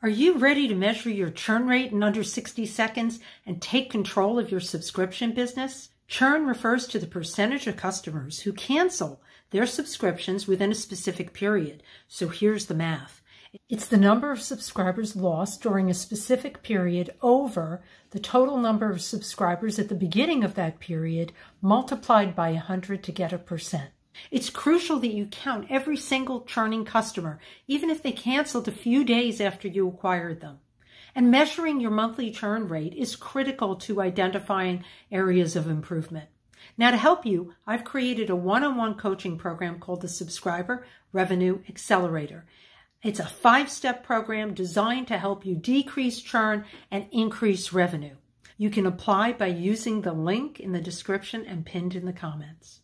Are you ready to measure your churn rate in under 60 seconds and take control of your subscription business? Churn refers to the percentage of customers who cancel their subscriptions within a specific period. So here's the math. It's the number of subscribers lost during a specific period over the total number of subscribers at the beginning of that period multiplied by 100 to get a percent. It's crucial that you count every single churning customer, even if they canceled a few days after you acquired them. And measuring your monthly churn rate is critical to identifying areas of improvement. Now, to help you, I've created a one-on-one coaching program called the Subscriber Revenue Accelerator. It's a 5-step program designed to help you decrease churn and increase revenue. You can apply by using the link in the description and pinned in the comments.